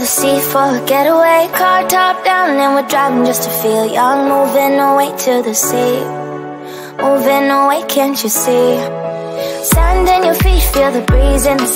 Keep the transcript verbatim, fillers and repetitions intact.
the sea for a getaway. Car top down and we're driving just to feel young. Moving away to the sea, moving away, can't you see? Sand in your feet, feel the breeze in the sun.